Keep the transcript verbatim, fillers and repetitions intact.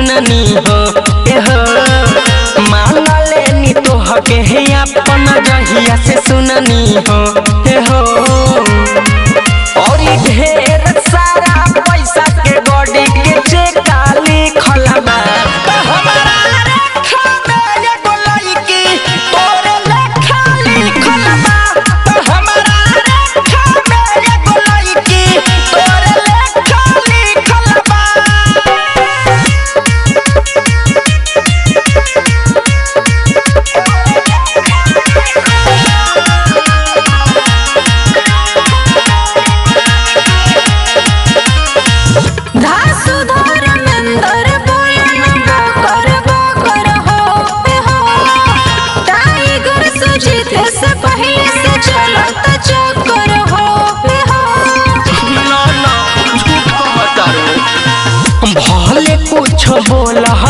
चुननी हो माला लेनी तो हके है अपना जहिया से सुननी हो और ढेर सारा पैसा के बॉडी के चेकाली खलबा बोला।